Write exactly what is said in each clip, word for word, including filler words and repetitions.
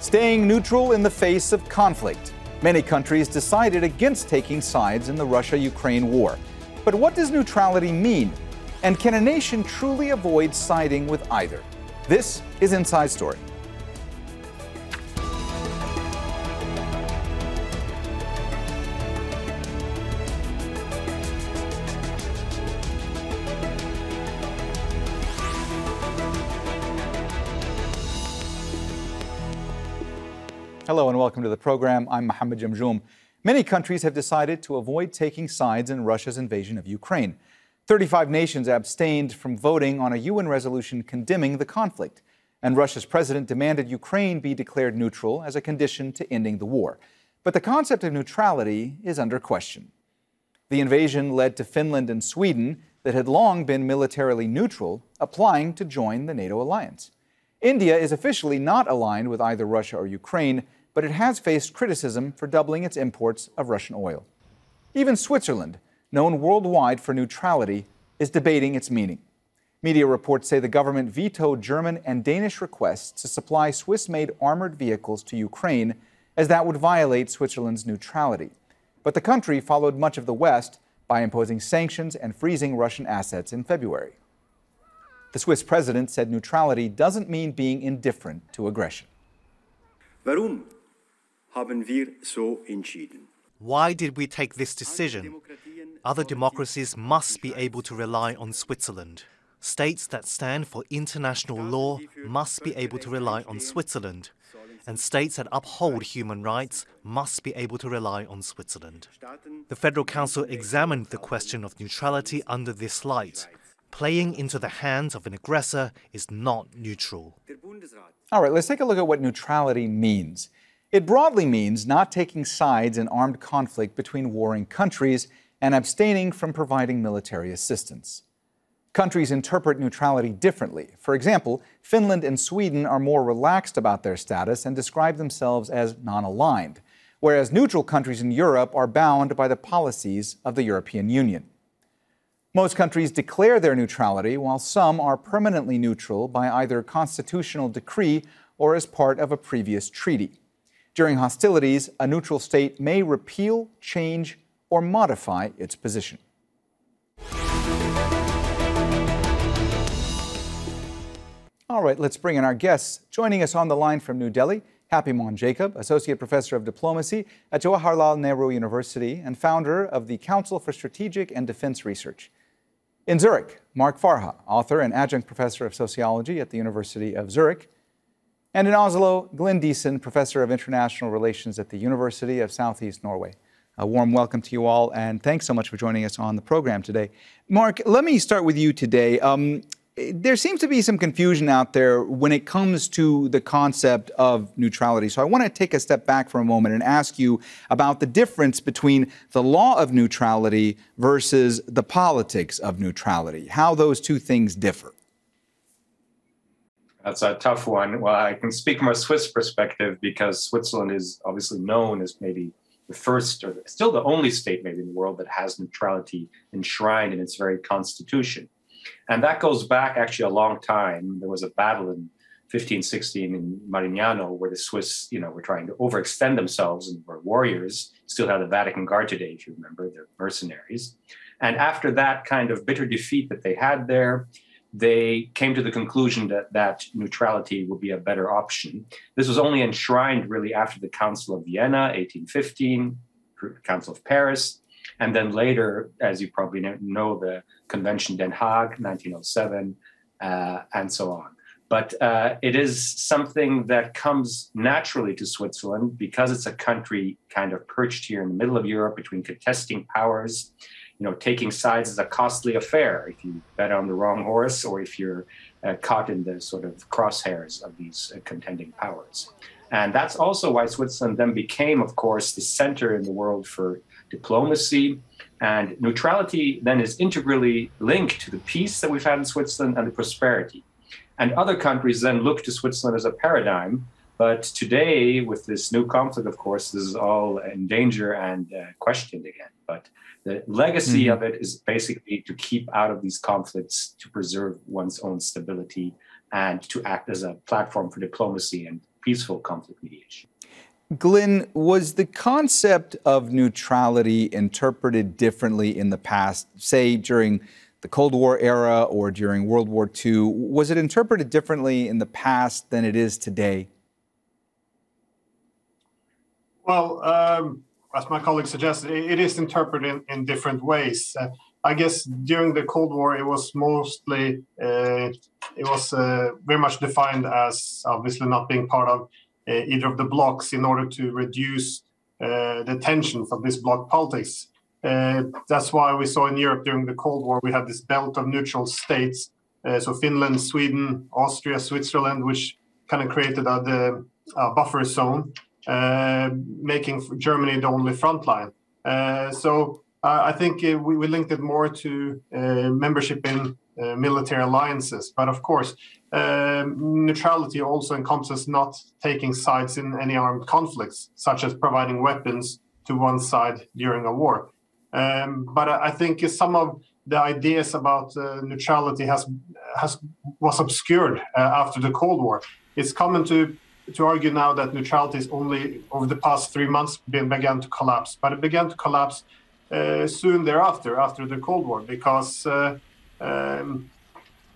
staying neutral in the face of conflict. Many countries decided against taking sides in the Russia-Ukraine war. But what does neutrality mean? And can a nation truly avoid siding with either? This is Inside Story. Hello and welcome to the program. I'm Mohammed Jamjoom. Many countries have decided to avoid taking sides in Russia's invasion of Ukraine. thirty-five nations abstained from voting on a U N resolution condemning the conflict, and Russia's president demanded Ukraine be declared neutral as a condition to ending the war. But the concept of neutrality is under question. The invasion led to Finland and Sweden, that had long been militarily neutral, applying to join the NATO alliance. India is officially not aligned with either Russia or Ukraine, but it has faced criticism for doubling its imports of Russian oil. Even Switzerland, known worldwide for neutrality, is debating its meaning. Media reports say the government vetoed German and Danish requests to supply Swiss-made armored vehicles to Ukraine, as that would violate Switzerland's neutrality. But the country followed much of the West by imposing sanctions and freezing Russian assets in February. The Swiss president said neutrality doesn't mean being indifferent to aggression. Warum? Why did we take this decision? Other democracies must be able to rely on Switzerland. States that stand for international law must be able to rely on Switzerland. And states that uphold human rights must be able to rely on Switzerland. The Federal Council examined the question of neutrality under this light. Playing into the hands of an aggressor is not neutral. All right, let's take a look at what neutrality means. It broadly means not taking sides in armed conflict between warring countries and abstaining from providing military assistance. Countries interpret neutrality differently. For example, Finland and Sweden are more relaxed about their status and describe themselves as non-aligned, whereas neutral countries in Europe are bound by the policies of the European Union. Most countries declare their neutrality, while some are permanently neutral by either constitutional decree or as part of a previous treaty. During hostilities, a neutral state may repeal, change, or modify its position. All right, let's bring in our guests. Joining us on the line from New Delhi, Happymon Jacob, Associate Professor of Diplomacy at Jawaharlal Nehru University and founder of the Council for Strategic and Defense Research. In Zurich, Mark Farha, author and adjunct professor of sociology at the University of Zurich. And in Oslo, Glenn Diesen, professor of international relations at the University of Southeast Norway. A warm welcome to you all, and thanks so much for joining us on the program today. Mark, let me start with you today. Um, there seems to be some confusion out there when it comes to the concept of neutrality. So I want to take a step back for a moment and ask you about the difference between the law of neutrality versus the politics of neutrality, how those two things differ. That's a tough one. Well, I can speak from a Swiss perspective because Switzerland is obviously known as maybe the first or still the only state maybe in the world that has neutrality enshrined in its very constitution. And that goes back actually a long time. There was a battle in fifteen sixteen in Marignano where the Swiss, you know, were trying to overextend themselves and were warriors, still have the Vatican Guard today, if you remember, they're mercenaries. And after that kind of bitter defeat that they had there, they came to the conclusion that, that neutrality would be a better option. This was only enshrined really after the Council of Vienna, eighteen fifteen, Council of Paris, and then later, as you probably know, the Convention Den Haag, nineteen oh seven, uh, and so on. But uh, it is something that comes naturally to Switzerland because it's a country kind of perched here in the middle of Europe between contesting powers. You know, taking sides is a costly affair if you bet on the wrong horse or if you're uh, caught in the sort of crosshairs of these uh, contending powers. And that's also why Switzerland then became, of course, the center in the world for diplomacy. And neutrality then is integrally linked to the peace that we've had in Switzerland and the prosperity. And other countries then look to Switzerland as a paradigm. But today, with this new conflict, of course, this is all in danger and uh, questioned again. But the legacy mm-hmm. of it is basically to keep out of these conflicts, to preserve one's own stability, and to act as a platform for diplomacy and peaceful conflict mediation. Glenn, was the concept of neutrality interpreted differently in the past, say during the Cold War era or during World War Two? Was it interpreted differently in the past than it is today? Well, um, as my colleague suggests, it is interpreted in, in different ways. Uh, I guess during the Cold War, it was mostly, uh, it was uh, very much defined as obviously not being part of uh, either of the blocs in order to reduce uh, the tension from this bloc politics. Uh, that's why we saw in Europe during the Cold War, we had this belt of neutral states. Uh, so Finland, Sweden, Austria, Switzerland, which kind of created a, a buffer zone, uh, making Germany the only frontline. Uh, so uh, I think uh, we, we linked it more to uh, membership in uh, military alliances. But of course, uh, neutrality also encompasses not taking sides in any armed conflicts, such as providing weapons to one side during a war. Um, but I think some of the ideas about uh, neutrality has, has was obscured uh, after the Cold War. It's common to, to argue now that neutrality is only over the past three months been, began to collapse, but it began to collapse uh, soon thereafter, after the Cold War, because, uh, um,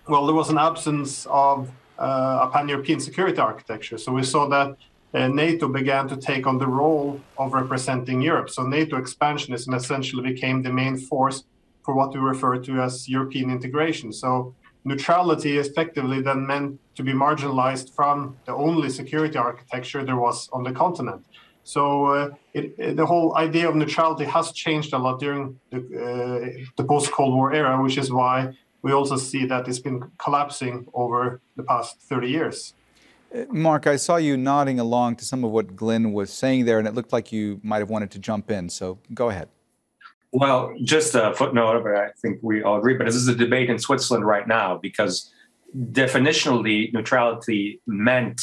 well, there was an absence of uh, a pan-European security architecture. So we saw that Uh, NATO began to take on the role of representing Europe. So NATO expansionism essentially became the main force for what we refer to as European integration. So neutrality effectively then meant to be marginalized from the only security architecture there was on the continent. So uh, it, it, the whole idea of neutrality has changed a lot during the, uh, the post-Cold War era, which is why we also see that it's been collapsing over the past thirty years. Mark, I saw you nodding along to some of what Glenn was saying there, and it looked like you might have wanted to jump in, so go ahead. Well, just a footnote, but I think we all agree, but this is a debate in Switzerland right now, because definitionally neutrality meant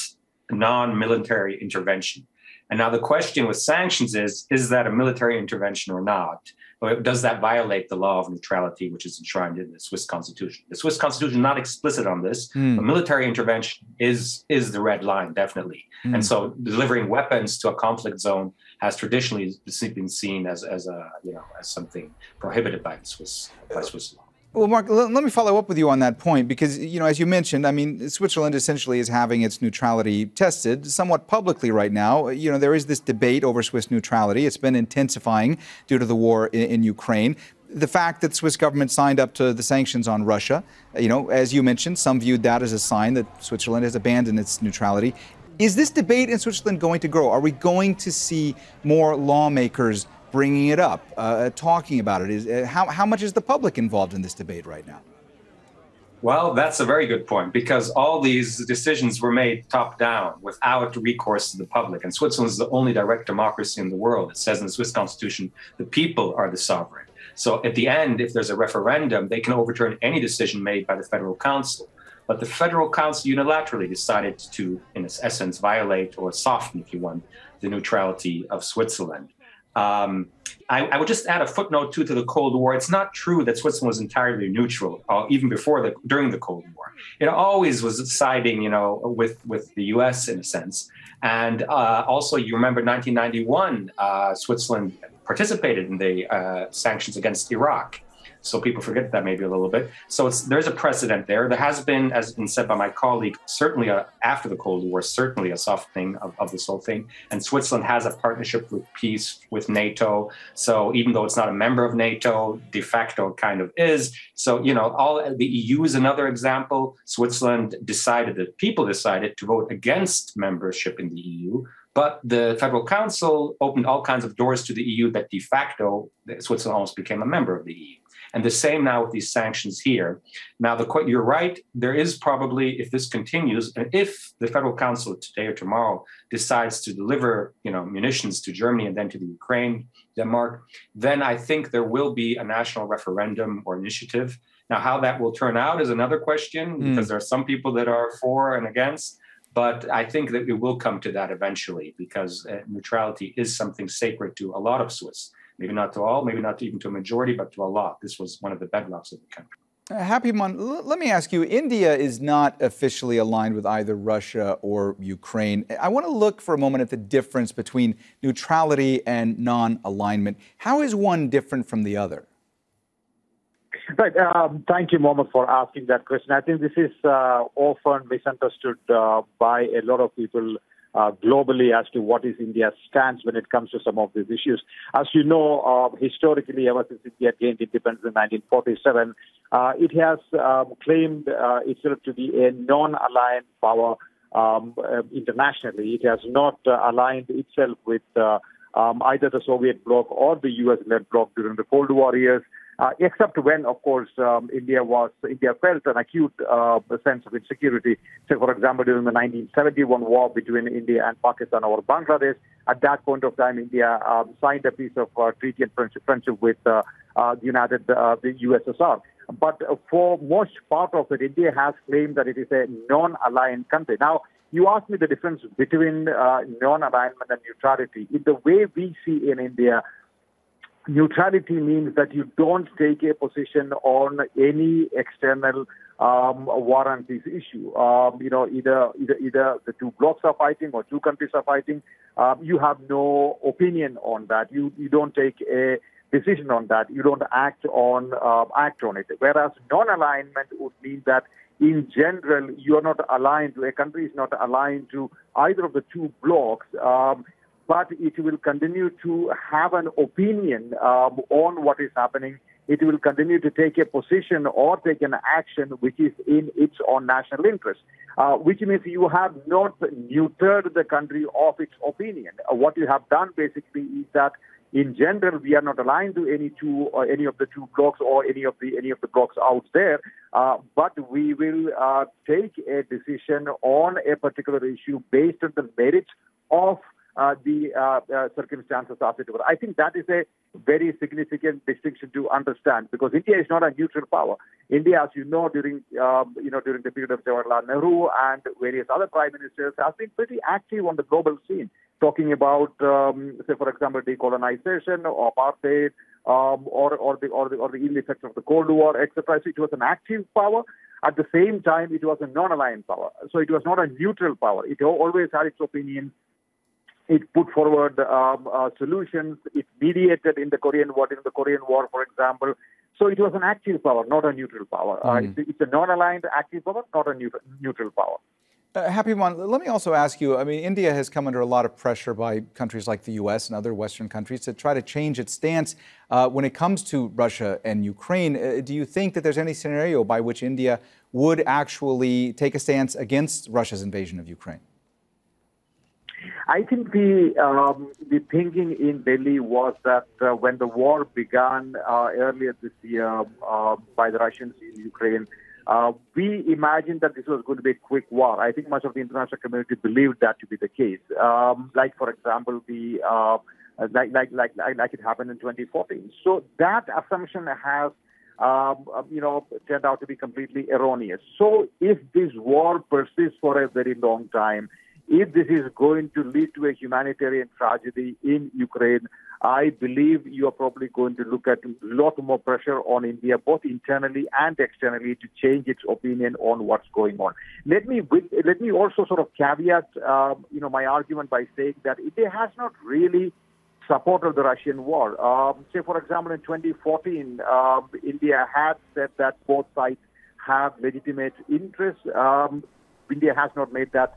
non-military intervention. And now the question with sanctions is, is that a military intervention or not? Or does that violate the law of neutrality, which is enshrined in the Swiss Constitution? The Swiss Constitution is not explicit on this. Mm. But military intervention is, is the red line, definitely. Mm. And so delivering weapons to a conflict zone has traditionally been seen as, as, a, you know, as something prohibited by the Swiss, by Swiss law. Well, Mark, let me follow up with you on that point, because, you know, as you mentioned, I mean, Switzerland essentially is having its neutrality tested somewhat publicly right now. You know, there is this debate over Swiss neutrality. It's been intensifying due to the war in, in Ukraine. The fact that the Swiss government signed up to the sanctions on Russia, you know, as you mentioned, some viewed that as a sign that Switzerland has abandoned its neutrality. Is this debate in Switzerland going to grow? Are we going to see more lawmakers bringing it up, uh, talking about it? Is, uh, how, how much is the public involved in this debate right now? Well, that's a very good point, because all these decisions were made top down without recourse to the public. And Switzerland is the only direct democracy in the world. It says in the Swiss Constitution, the people are the sovereign. So at the end, if there's a referendum, they can overturn any decision made by the Federal Council. But the Federal Council unilaterally decided to, in its essence, violate or soften, if you want, the neutrality of Switzerland. Um, I, I would just add a footnote too to the Cold War. It's not true that Switzerland was entirely neutral, uh, even before the during the Cold War. It always was siding, you know, with with the U S in a sense. And uh, also, you remember nineteen ninety-one, uh, Switzerland participated in the uh, sanctions against Iraq. So people forget that maybe a little bit. So it's, there's a precedent there. There has been, as been said by my colleague, certainly a, after the Cold War, certainly a softening of, of this whole thing. And Switzerland has a partnership with peace, with NATO. So even though it's not a member of NATO, de facto it kind of is. So, you know, all the E U is another example. Switzerland decided, the people decided to vote against membership in the E U. But the Federal Council opened all kinds of doors to the E U that de facto Switzerland almost became a member of the E U. And the same now with these sanctions here. Now, the, you're right, there is probably, if this continues, and if the Federal Council today or tomorrow decides to deliver, you know, munitions to Germany and then to the Ukraine, Denmark, then I think there will be a national referendum or initiative. Now, how that will turn out is another question, mm. because there are some people that are for and against. But I think that it will come to that eventually, because uh, neutrality is something sacred to a lot of Swiss. Maybe not to all, maybe not even to a majority, but to a lot. This was one of the bedrocks of the country. Happymon, let me ask you, India is not officially aligned with either Russia or Ukraine. I want to look for a moment at the difference between neutrality and non-alignment. How is one different from the other? Right. Um, thank you, Mohammed, for asking that question. I think this is uh, often misunderstood uh, by a lot of people Uh, globally as to what is India's stance when it comes to some of these issues. As you know, uh, historically, ever since India gained independence in nineteen forty-seven, uh, it has um, claimed uh, itself to be a non-aligned power um, uh, internationally. It has not uh, aligned itself with uh, um, either the Soviet bloc or the U S-led bloc during the Cold War years, uh, except when, of course, um, India was India felt an acute uh, sense of insecurity. So, for example, during the nineteen seventy-one war between India and Pakistan over Bangladesh, at that point of time, India um, signed a piece of uh, treaty and friendship, friendship with uh, uh, the United uh, the U S S R. But for most part of it, India has claimed that it is a non-aligned country. Now, you asked me the difference between uh, non-alignment and neutrality. In the way we see in India, neutrality means that you don't take a position on any external um, war on this issue. Um, you know, either, either either the two blocs are fighting or two countries are fighting. Um, you have no opinion on that. You you don't take a decision on that. You don't act on uh, act on it. Whereas non-alignment would mean that in general you are not aligned to a country is not aligned to either of the two blocs. Um, But it will continue to have an opinion um, on what is happening. It will continue to take a position or take an action which is in its own national interest, uh, which means you have not neutered the country of its opinion. Uh, what you have done basically is that, in general, we are not aligned to any two or any of the two blocs or any of the any of the blocs out there. Uh, but we will uh, take a decision on a particular issue based on the merits of Uh, the uh, uh, circumstances of it. I think that is a very significant distinction to understand, because India is not a neutral power. India, as you know, during um, you know during the period of Jawaharlal Nehru and various other prime ministers, has been pretty active on the global scene, talking about, um, say, for example, decolonization or apartheid, um, or or the or the or the ill effects of the Cold War, et cetera. So it was an active power. At the same time, it was a non-aligned power. So it was not a neutral power. It always had its opinion. It put forward um, uh, solutions. It mediated in the Korean War, in the Korean War, for example. So it was an active power, not a neutral power. Mm. Uh, it's, it's a non-aligned active power, not a neutral, neutral power. Uh, Happymon, let me also ask you, I mean, India has come under a lot of pressure by countries like the U S and other Western countries to try to change its stance uh, when it comes to Russia and Ukraine. Uh, do you think that there's any scenario by which India would actually take a stance against Russia's invasion of Ukraine? I think the um, the thinking in Delhi was that uh, when the war began uh, earlier this year uh, by the Russians in Ukraine, uh, we imagined that this was going to be a quick war. I think much of the international community believed that to be the case. Um, like, for example, the uh, like, like like like it happened in twenty fourteen. So that assumption has um, you know turned out to be completely erroneous. So if this war persists for a very long time, if this is going to lead to a humanitarian tragedy in Ukraine, I believe you are probably going to look at a lot more pressure on India, both internally and externally, to change its opinion on what's going on. Let me let me also sort of caveat, uh, you know, my argument by saying that India has not really supported the Russian war. Um, say, for example, in twenty fourteen, uh, India had said that both sides have legitimate interests. Um, India has not made that.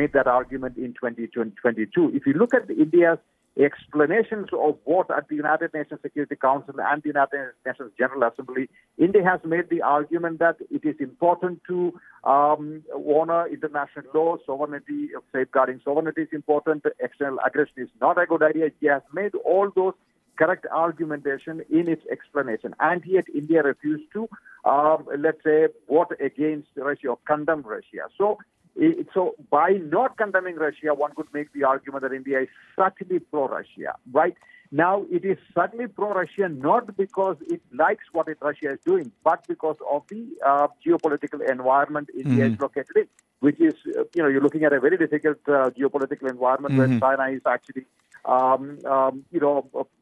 made that argument in twenty twenty-two. If you look at India's explanations of what at the United Nations Security Council and the United Nations General Assembly, India has made the argument that it is important to um, honor international law, sovereignty, safeguarding sovereignty is important, external aggression is not a good idea. It has made all those correct argumentation in its explanation. And yet India refused to, um, let's say, vote against Russia or condemn Russia. So So by not condemning Russia, one could make the argument that India is certainly pro-Russia, right? Now, it is certainly pro-Russia not because it likes what it, Russia is doing, but because of the uh, geopolitical environment India mm-hmm. is located in, which is, you know, you're looking at a very difficult uh, geopolitical environment mm-hmm. where China is actually, um, um, you know,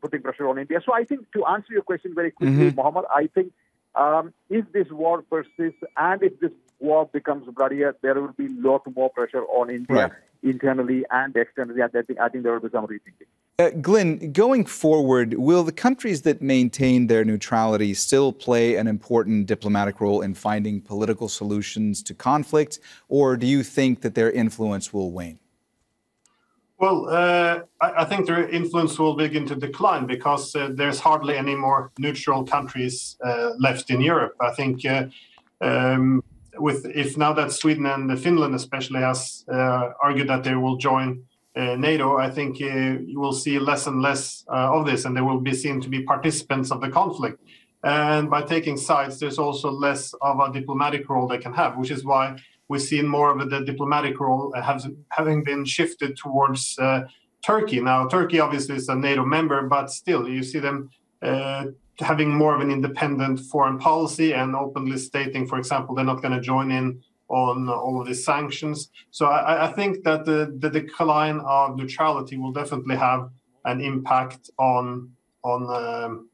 putting pressure on India. So I think to answer your question very quickly, mm-hmm. Mohammed, I think Um, if this war persists and if this war becomes bloodier, there will be a lot more pressure on India right. internally and externally. I think, I think there will be some rethinking. Uh, Glenn, going forward, will the countries that maintain their neutrality still play an important diplomatic role in finding political solutions to conflict, or do you think that their influence will wane? Well, uh, I, I think their influence will begin to decline because uh, there's hardly any more neutral countries uh, left in Europe. I think uh, um, with if now that Sweden and Finland especially has uh, argued that they will join uh, NATO, I think uh, you will see less and less uh, of this, and they will be seen to be participants of the conflict. And by taking sides, there's also less of a diplomatic role they can have, which is why we've seen more of the diplomatic role has, having been shifted towards uh, Turkey. Now, Turkey obviously is a NATO member, but still you see them uh, having more of an independent foreign policy and openly stating, for example, they're not going to join in on all of these sanctions. So I, I think that the, the decline of neutrality will definitely have an impact on on um,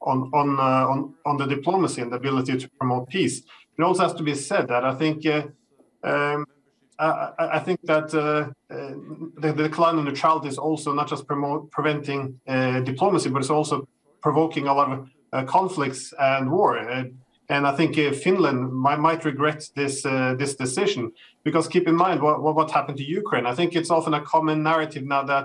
on on, uh, on on the diplomacy and the ability to promote peace. It also has to be said that I think. Uh, Um, I, I think that uh, uh, the, the decline of neutrality is also not just promote, preventing uh, diplomacy, but it's also provoking a lot of uh, conflicts and war. Uh, and I think uh, Finland might, might regret this uh, this decision, because keep in mind what, what happened to Ukraine. I think it's often a common narrative now that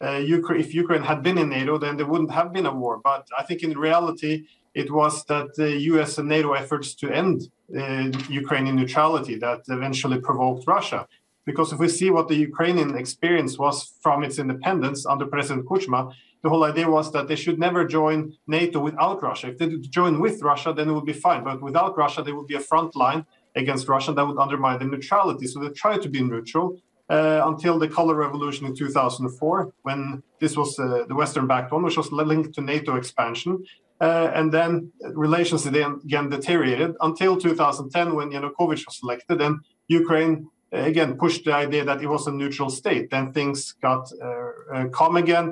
uh, Ukraine, if Ukraine had been in NATO, then there wouldn't have been a war. But I think in reality, it was that the U S and NATO efforts to end uh, Ukrainian neutrality that eventually provoked Russia. Because if we see what the Ukrainian experience was from its independence under President Kuchma, the whole idea was that they should never join NATO without Russia. If they join with Russia, then it would be fine. But without Russia, there would be a front line against Russia that would undermine their neutrality. So they tried to be neutral uh, until the color revolution in two thousand four, when this was uh, the Western-backed one, which was linked to NATO expansion. Uh, and then relations then again deteriorated until two thousand ten, when Yanukovych was elected, and Ukraine uh, again pushed the idea that it was a neutral state. Then things got uh, uh, calm again,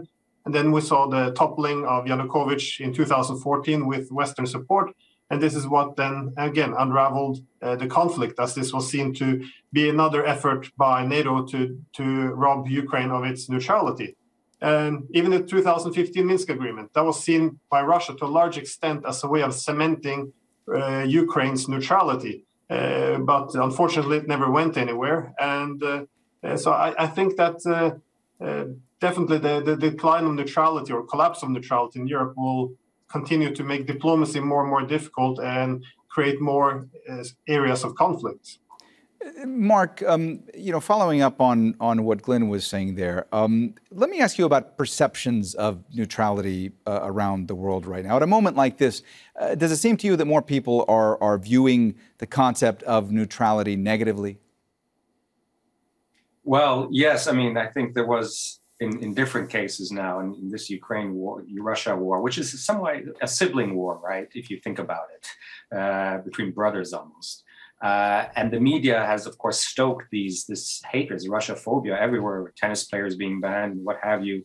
and then we saw the toppling of Yanukovych in two thousand fourteen with Western support. And this is what then again unraveled uh, the conflict, as this was seen to be another effort by NATO to to rob Ukraine of its neutrality. And even the two thousand fifteen Minsk agreement, that was seen by Russia to a large extent as a way of cementing uh, Ukraine's neutrality. Uh, but unfortunately, it never went anywhere. And uh, so I, I think that uh, uh, definitely the, the decline of neutrality or collapse of neutrality in Europe will continue to make diplomacy more and more difficult and create more uh, areas of conflict. Mark, um, you know, following up on, on what Glenn was saying there, um, let me ask you about perceptions of neutrality uh, around the world right now. At a moment like this, uh, does it seem to you that more people are, are viewing the concept of neutrality negatively? Well, yes. I mean, I think there was, in, in different cases now, in, in this Ukraine war, Russia war, which is in some way a sibling war, right, if you think about it, uh, between brothers almost. Uh, and the media has, of course, stoked these this hatred, Russia phobia everywhere, tennis players being banned, what have you,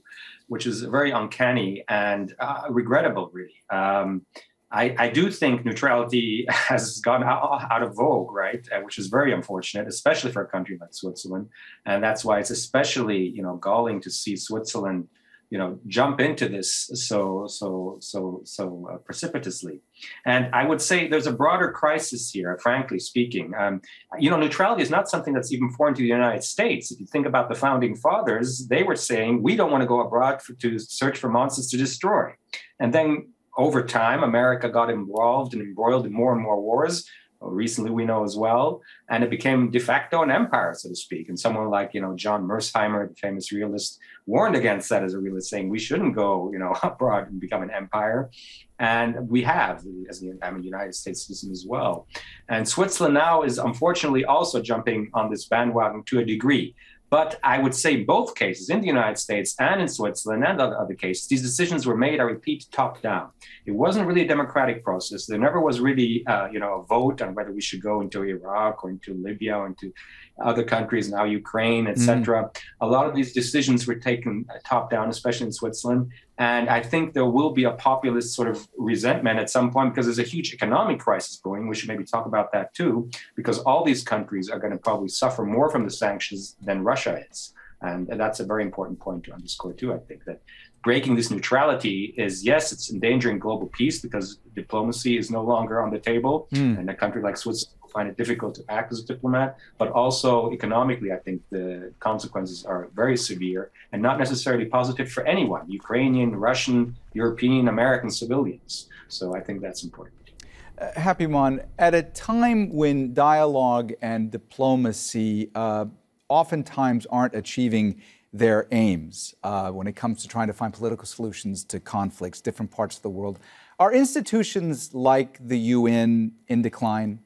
which is very uncanny and uh, regrettable, really. Um, I, I do think neutrality has gone out, out of vogue, right, uh, which is very unfortunate, especially for a country like Switzerland. And that's why it's especially, you know, galling to see Switzerland, you know, jump into this so so so so uh, precipitously. And I would say there's a broader crisis here, frankly speaking. Um, you know, neutrality is not something that's even foreign to the United States. If you think about the founding fathers, they were saying, we don't want to go abroad for, to search for monsters to destroy. And then over time, America got involved and embroiled in more and more wars. Recently, we know as well, and it became de facto an empire, so to speak. And someone like, you know, John Mersheimer, the famous realist, warned against that as a realist, saying we shouldn't go, you know, abroad and become an empire. And we have, as the I mean, United States system as well. And Switzerland now is unfortunately also jumping on this bandwagon to a degree. But I would say both cases, in the United States and in Switzerland and other, other cases, these decisions were made, I repeat, top down. It wasn't really a democratic process. There never was really, uh, you know, a vote on whether we should go into Iraq or into Libya or into other countries, now Ukraine, et cetera. Mm. A lot of these decisions were taken top down, especially in Switzerland. And I think there will be a populist sort of resentment at some point, because there's a huge economic crisis going. We should maybe talk about that too, because all these countries are going to probably suffer more from the sanctions than Russia is. And that's a very important point to underscore too, I think, that breaking this neutrality is, yes, it's endangering global peace because diplomacy is no longer on the table. Mm. And a country like Switzerland will find it difficult to act as a diplomat, but also economically, I think the consequences are very severe and not necessarily positive for anyone, Ukrainian, Russian, European, American civilians. So I think that's important. Uh, Happymon, at a time when dialogue and diplomacy uh, oftentimes aren't achieving their aims uh, when it comes to trying to find political solutions to conflicts, different parts of the world. Are institutions like the U N in decline?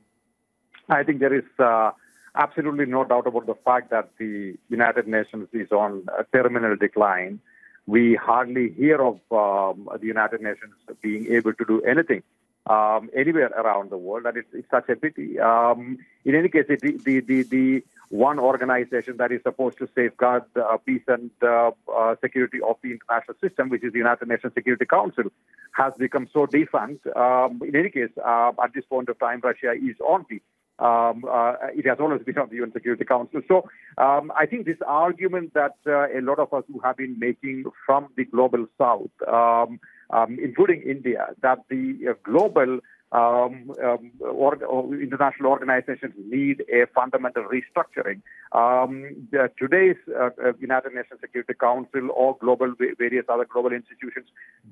I think there is uh, absolutely no doubt about the fact that the United Nations is on a terminal decline. We hardly hear of um, the United Nations being able to do anything um, anywhere around the world, and it's, it's such a pity. Um, in any case, it, the the the, the one organization that is supposed to safeguard uh, peace and uh, uh, security of the international system, which is the United Nations Security Council, has become so defunct. Um, in any case, uh, at this point of time, Russia is on the, um, uh, it has always been on the U N Security Council. So um, I think this argument that uh, a lot of us who have been making from the global south, um, um, including India, that the uh, global Um, um, or, or international organizations need a fundamental restructuring. Um, the, today's uh, United Nations Security Council or global various other global institutions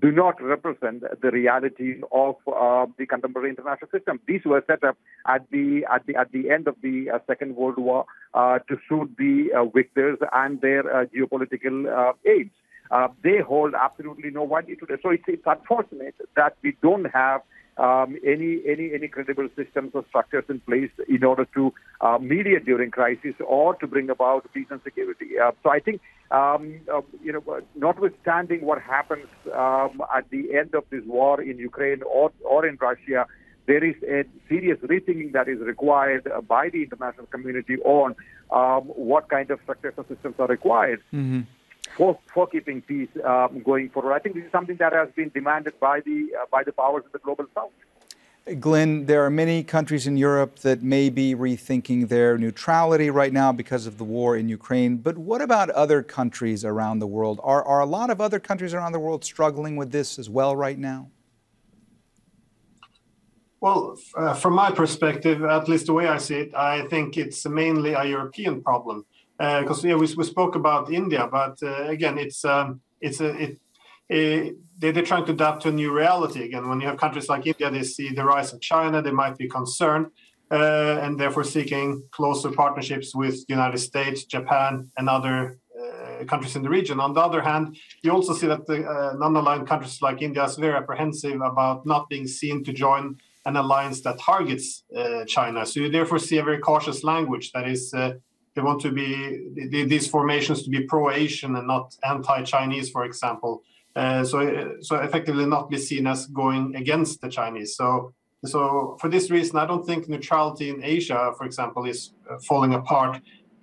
do not represent the reality of uh, the contemporary international system. These were set up at the at the at the end of the uh, Second World War uh, to suit the uh, victors and their uh, geopolitical uh, aims. Uh, they hold absolutely no value today. So it's, it's unfortunate that we don't have Um, any any any credible systems or structures in place in order to uh, mediate during crisis or to bring about peace and security. Uh, so I think um, uh, you know, notwithstanding what happens um, at the end of this war in Ukraine or or in Russia, there is a serious rethinking that is required by the international community on um, what kind of structures and systems are required. Mm-hmm. For, for keeping peace um, going forward. I think this is something that has been demanded by the, uh, by the powers of the global south. Glenn, there are many countries in Europe that may be rethinking their neutrality right now because of the war in Ukraine. But what about other countries around the world? Are, are a lot of other countries around the world struggling with this as well right now? Well, uh, from my perspective, at least the way I see it, I think it's mainly a European problem. Because uh, yeah, we, we spoke about India, but uh, again, it's um, it's a, it, it, they, they're trying to adapt to a new reality again. When you have countries like India, they see the rise of China, they might be concerned, uh, and therefore seeking closer partnerships with the United States, Japan, and other uh, countries in the region. On the other hand, you also see that the uh, non-aligned countries like India is very apprehensive about not being seen to join an alliance that targets uh, China. So you therefore see a very cautious language that is. Uh, They want to be these formations to be pro-Asian and not anti-Chinese, for example. Uh, so, so effectively not be seen as going against the Chinese. So, so for this reason, I don't think neutrality in Asia, for example, is falling apart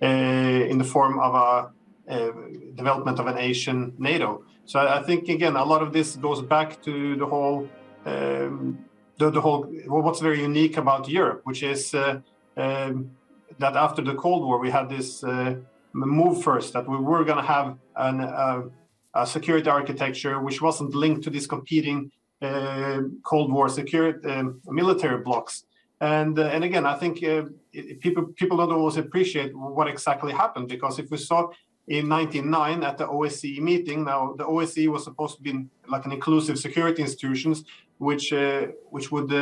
uh, in the form of a, a development of an Asian NATO. So, I think again, a lot of this goes back to the whole, um, the, the whole what's very unique about Europe, which is. Uh, um, that after the Cold War, we had this uh, move first, that we were going to have an, uh, a security architecture which wasn't linked to these competing uh, Cold War security uh, military blocs. And, uh, and again, I think uh, it, people, people don't always appreciate what exactly happened, because if we saw in nineteen oh nine at the O S C E meeting, now the O S C E was supposed to be like an inclusive security institutions, which, uh, which would uh,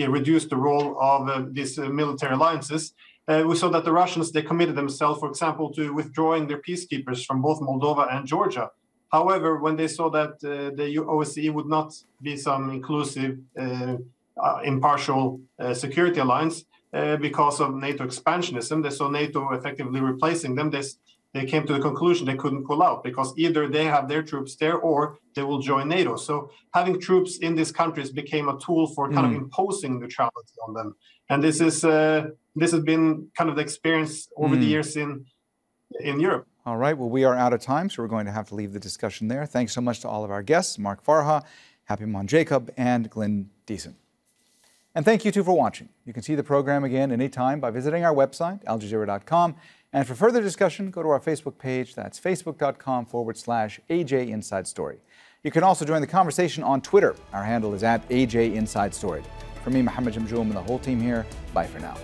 yeah, reduce the role of uh, these uh, military alliances. Uh, we saw that the Russians, they committed themselves, for example, to withdrawing their peacekeepers from both Moldova and Georgia. However, when they saw that uh, the O S C E would not be some inclusive, uh, uh, impartial uh, security alliance uh, because of NATO expansionism, they saw NATO effectively replacing them. They, they came to the conclusion they couldn't pull out because either they have their troops there or they will join NATO. So having troops in these countries became a tool for kind mm. of imposing neutrality on them. And this is uh, this has been kind of the experience over mm. the years in in Europe. All right. Well, we are out of time, so we're going to have to leave the discussion there. Thanks so much to all of our guests, Mark Farha, Happymon Jacob, and Glenn Diesen. And thank you, too, for watching. You can see the program again anytime by visiting our website, al jazeera dot com. And for further discussion, go to our Facebook page. That's facebook dot com forward slash A J Inside Story. You can also join the conversation on Twitter. Our handle is at A J Inside Story. From me, Mohammed Jamjoom, and the whole team here, bye for now.